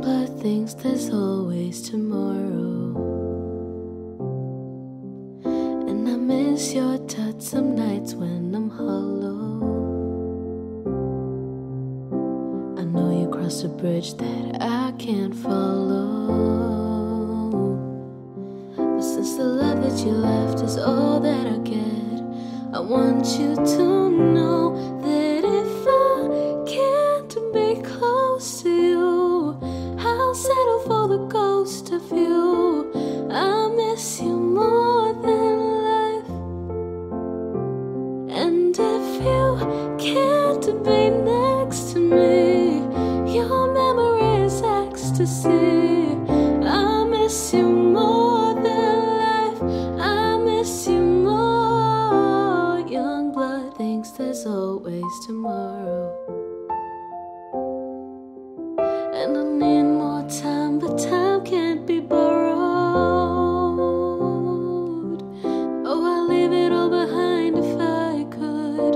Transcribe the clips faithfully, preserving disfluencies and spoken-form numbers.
but thinks there's always tomorrow. And I miss your touch some nights when I'm hollow. I know you crossed a bridge that I can't follow, but since the love that you left is all that I get, I want you to know that settle for the ghost of you. I miss you more than life. And if you can't be next to me, your memory is ecstasy. I miss you more than life. I miss you more. Young blood thinks there's always tomorrow. And I need more time, but time can't be borrowed. Oh, I'd leave it all behind if I could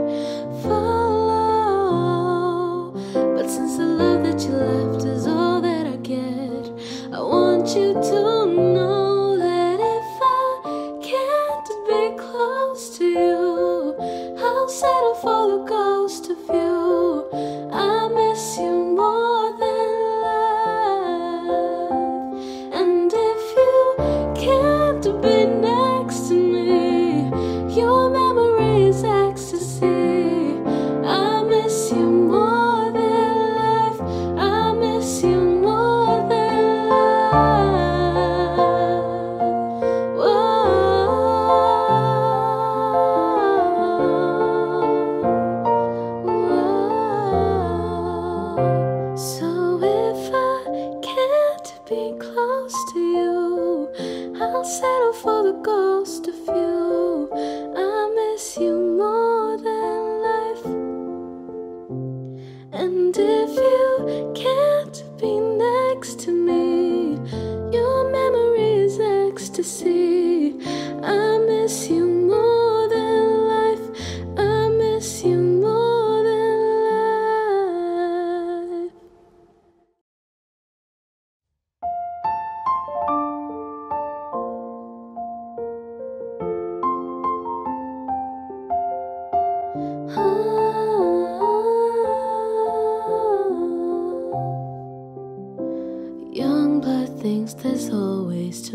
follow. But since the love that you left is all that I get, I want you to know that if I can't be close to you, I'll settle for the ghost of you. I miss you more than close to you, I'll settle for the ghost of you. I miss you more than life. And if you can't be next to me, your memory is ecstasy. I miss you more than life. I miss you more than life. Young blood thinks there's always